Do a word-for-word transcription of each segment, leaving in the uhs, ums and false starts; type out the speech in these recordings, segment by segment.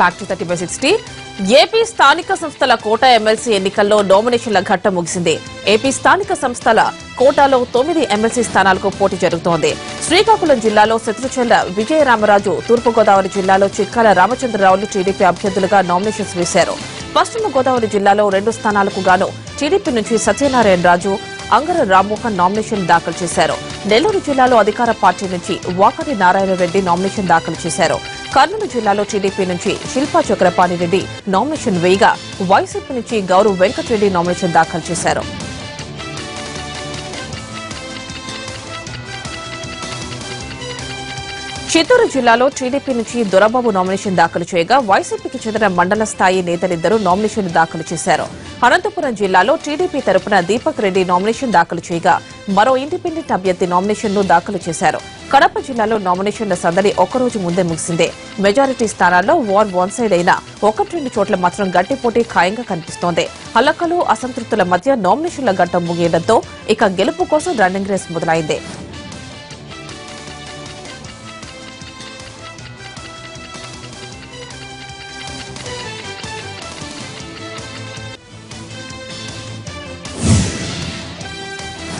back to thirty by sixty. AP స్థానిక సంస్థల కోట MLC ఎన్నికల్లో నామినేషన్ల ఘట్టం ముగిసింది. ఏపీ స్థానిక సంస్థల కోటాలో తొమ్మిది ఎమ్మెల్సీ స్థానాలకు పోటీ జరుగుతోంది. శ్రీకాకుళం జిల్లాలో శత్రుచెల్ల విజయరామరాజు, తూర్పుగోదావరి జిల్లాలో చిక్కాల రామచంద్రరావులు టీడీపీ అభ్యర్థులుగా నామినేషన్స్ వేశారు. పశ్చిమ గోదావరి జిల్లాలో రెండు స్థానాలకు గాను టీడీపీ నుంచి సత్యనారాయణ రాజు, అంగర రామ్మోహన్ నామినేషన్ దాఖలు చేశారు. నెల్లూరు జిల్లాలో అధికార పార్టీ నుంచి వాకటి నారాయణ రెడ్డి నామినేషన్ దాఖలు చేశారు. కర్నూలు జిల్లాలో టీడీపీ నుంచి శిల్పా చక్రపాణి రెడ్డి నామినేషన్ వేయగా వైసీపీ నుంచి గౌరవ్ వెంకటరెడ్డి నామినేషన్ దాఖలు చేశారు. చిత్తూరు జిల్లాలో టీడీపీ నుంచి దొరబాబు నామినేషన్ దాఖలు చేయగా వైసీపీకి చెందిన మండల స్థాయి నేతలిద్దరూ నామినేషన్లు దాఖలు చేశారు. అనంతపురం జిల్లాలో టీడీపీ తరపున దీపక్ రెడ్డి నామినేషన్ దాఖలు చేయగా మరో ఇండిపెండెంట్ అభ్యర్థి నామినేషన్ను దాఖలు చేశారు. కడప జిల్లాలో నామినేషన్ల సందడి ఒక్కరోజు ముందే ముగిసిందే. మెజారిటీ స్థానాల్లో వార్ వన్ సైడ్ అయినా ఒకటి రెండు చోట్ల మాత్రం గట్టి పోటీ ఖాయంగా కనిపిస్తోంది. అలకలు, అసంతృప్తుల మధ్య నామినేషన్ల ఘట్టం ముగియడంతో ఇక గెలుపు కోసం రన్నింగ్ రేస్ మొదలైంది.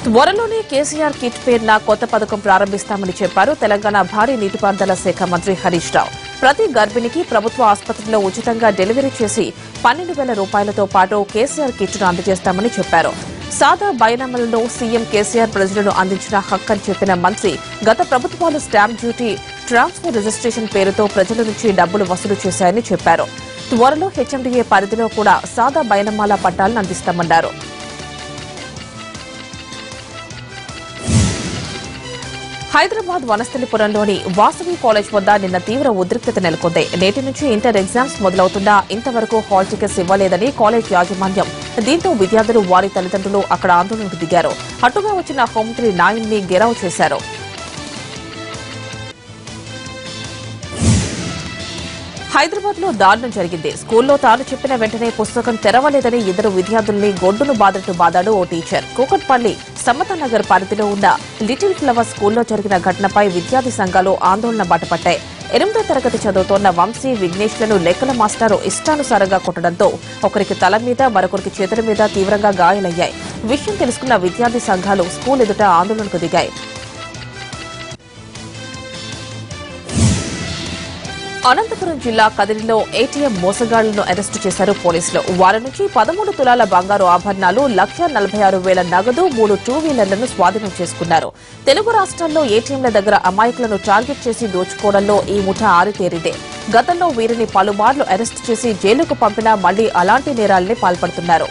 త్వరలోనే కేసీఆర్ కిట్ పేరున కొత్త పథకం ప్రారంభిస్తామని చెప్పారు తెలంగాణ భారీ నీటిపారుదల శాఖ మంత్రి హరీష్ రావు. ప్రతి గర్భిణికి ప్రభుత్వ ఆసుపత్రిలో ఉచితంగా డెలివరీ చేసి పన్నెండు వేల రూపాయలతో పాటు కేసీఆర్ కిట్ను అందజేస్తామని చెప్పారు. సాదా బైనామలను సీఎం కేసీఆర్ ప్రజలను అందించిన హక్కు అని చెప్పిన మంత్రి, గత ప్రభుత్వాలు స్టాంప్ డ్యూటీ, ట్రాన్స్ఫర్ రిజిస్ట్రేషన్ పేరుతో ప్రజల నుంచి డబ్బులు వసూలు చేశాయని చెప్పారు. త్వరలో హెచ్ఎండీఏ పరిధిలో కూడా సాదా బైనామాల పట్టాలను అందిస్తామన్నారు. హైదరాబాద్ వనస్థలిపురంలోని వాసవి కాలేజ్ వద్ద నిన్న తీవ్ర ఉద్రిక్తత నెలకొంది. నేటి నుంచి ఇంటర్ ఎగ్జామ్స్ మొదలవుతున్నా ఇంతవరకు హాల్ టికెట్స్ ఇవ్వలేదని కాలేజ్ యాజమాన్యం, దీంతో విద్యార్థులు, వారి తల్లిదండ్రులు అక్కడ ఆందోళనకు దిగారు. అటుగా వచ్చిన హోంమంత్రి నాయన్ని గెరావ్ చేశారు. హైదరాబాద్ లో దారుణం జరిగింది. స్కూల్లో తాను చెప్పిన వెంటనే పుస్తకం తెరవలేదని ఇద్దరు విద్యార్థుల్ని గొడ్డును బాధట్టు బాధాడు ఓ టీచర్. కూకట్పల్లి సమతనగర్ పరిధిలో ఉన్న లిటిల్ ఫ్లవర్ స్కూల్లో జరిగిన ఘటనపై విద్యార్థి సంఘాలు ఆందోళన బాటపట్టాయి. ఎనిమిదో తరగతి చదువుతోన్న వంశీ, విఘ్నేష్లను లెక్కల మాస్టారు ఇష్టానుసారంగా కొట్టడంతో ఒకరికి తల మీద, మరొకరికి చేతుల మీద తీవ్రంగా గాయాలయ్యాయి. విషయం తెలుసుకున్న విద్యార్థి సంఘాలు స్కూల్ ఎదుట ఆందోళనకు దిగాయి. అనంతపురం జిల్లా కదిరిలో ఏటీఎం మోసగాళ్లను అరెస్టు చేశారు పోలీసులు. వారి నుంచి పదమూడు తులాల బంగారు ఆభరణాలు, లక్ష నలభై ఆరు వేల నగదు, మూడు టూ వీలర్లను స్వాధీనం చేసుకున్నారు. తెలుగు రాష్ట్రాల్లో ఏటీఎంల దగ్గర అమాయకులను టార్గెట్ చేసి దోచుకోవడంలో ఈ ముఠా ఆరితేరిదే. గతంలో వీరిని పలుమార్లు అరెస్టు చేసి జైలుకు పంపినా మళ్లీ అలాంటి నేరాలనే పాల్పడుతున్నారు.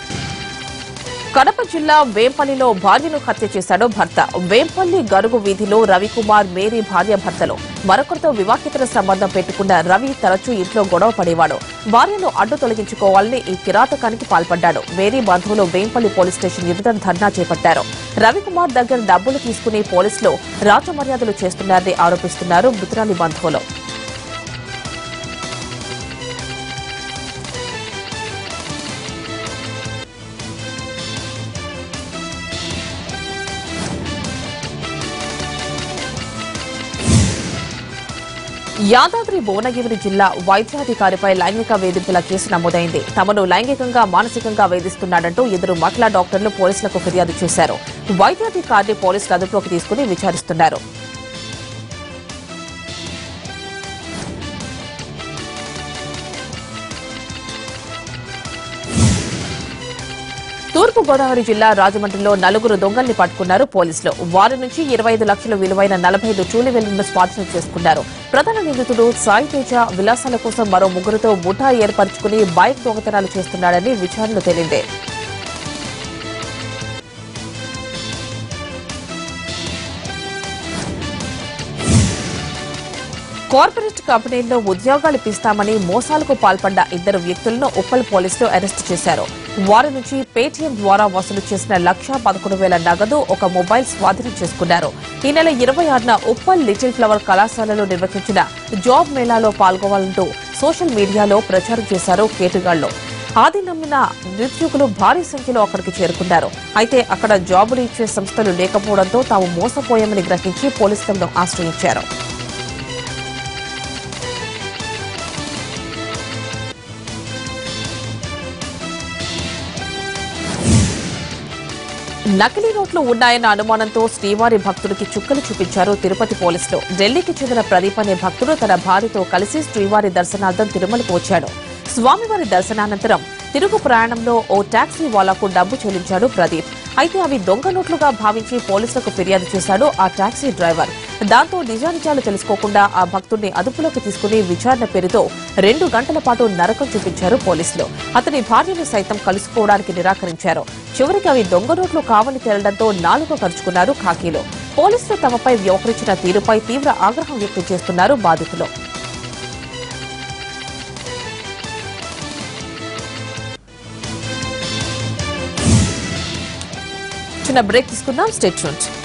కడప జిల్లా వేంపల్లిలో భార్యను హత్య చేశాడు భర్త. వేంపల్లి గరుగు వీధిలో రవికుమార్, మేరీ భార్య భర్తలు. మరొకరితో వివాహితర సంబంధం పెట్టుకున్న రవి తరచూ ఇంట్లో గొడవ పడేవాడు. భార్యను అడ్డు తొలగించుకోవాలని ఈ కిరాతకానికి పాల్పడ్డాడు. మేరీ బంధువులు వేంపల్లి పోలీస్ స్టేషన్ ఎదుట ధర్నా చేపట్టారు. రవికుమార్ దగ్గర డబ్బులు తీసుకుని పోలీసులు రాచమర్యాదలు చేస్తున్నారని ఆరోపిస్తున్నారు మృతురాలి బంధువులు. యాదాద్రి భువనగిరి జిల్లా వైద్యాధికారిపై లైంగిక వేధింపుల కేసు నమోదైంది. తమను లైంగికంగా, మానసికంగా వేధిస్తున్నాడంటూ ఇద్దరు మహిళా డాక్టర్లు పోలీసులకు ఫిర్యాదు చేశారు. వైద్యాధికారిని పోలీసులు అదుపులోకి తీసుకుని విచారిస్తున్నారు. తూర్పుగోదావరి జిల్లా రాజమండ్రిలో నలుగురు దొంగల్ని పట్టుకున్నారు పోలీసులు. వారి నుంచి ఇరవై ఐదు లక్షల విలువైన నలభై ఐదు చూలివేళ్లను స్వాధీనం చేసుకున్నారు. ప్రధాన నిందితుడు సాయి తేజ విలాసాల కోసం మరో ముగ్గురుతో ముఠా ఏర్పరచుకుని బైక్ దొంగతనాలు చేస్తున్నాడని విచారణలో తేలింది. కార్పొరేట్ కంపెనీల్లో ఉద్యోగాలు ఇప్పిస్తామని మోసాలకు పాల్పడ్డ ఇద్దరు వ్యక్తులను ఉప్పల్ పోలీసులు అరెస్టు చేశారు. వారి నుంచి పేటీఎం ద్వారా వసూలు చేసిన లక్షా పదకొండు వేల నగదు, ఒక మొబైల్ స్వాధీనం చేసుకున్నారు. ఈ నెల ఇరవై ఆరున ఉప్పల్ లిటిల్ ఫ్లవర్ కళాశాలలో నిర్వహించిన జాబ్ మేళాలో పాల్గొవాలంటూ సోషల్ మీడియాలో ప్రచారం చేశారు కేటుగాళ్లు. ఆది నమ్మిన నిరుద్యోగులు భారీ సంఖ్యలో అక్కడికి చేరుకున్నారు. అయితే అక్కడ జాబులు ఇచ్చే సంస్థలు లేకపోవడంతో తాము మోసపోయామని గ్రహించి పోలీసులను ఆశ్రయించారు. నకిలీ నోట్లు ఉన్నాయన్న అనుమానంతో శ్రీవారి భక్తుడికి చుక్కలు చూపించారు తిరుపతి పోలీసులు. ఢిల్లీకి చెందిన ప్రదీప్ అనే భక్తుడు తన భార్యతో కలిసి శ్రీవారి దర్శనార్థం తిరుమలకు వచ్చాడు. స్వామివారి దర్శనానంతరం తిరుగు ప్రయాణంలో ఓ టాక్సీ వాలాకు డబ్బు చెల్లించాడు ప్రదీప్. అయితే అవి దొంగ నోట్లుగా భావించి పోలీసులకు ఫిర్యాదు చేశాడు ఆ టాక్సీ డ్రైవర్. దాంతో నిజానిజాలు తెలుసుకోకుండా ఆ భక్తుడిని అదుపులోకి తీసుకుని విచారణ పేరుతో రెండు గంటల పాటు నరకం చూపించారు పోలీసులు. అతని భార్యను సైతం కలుసుకోవడానికి నిరాకరించారు. చివరికి అవి దొంగ నోట్లు కావని తేలడంతో నాలుగు ఖర్చుకున్నారు ఖాకీలో. పోలీసులు తమపై వ్యవహరించిన తీరుపై తీవ్ర ఆగ్రహం వ్యక్తం చేస్తున్నారు బాధితులు. చిన్న బ్రేక్ తీసుకుందాం, స్టే ట్యూన్డ్.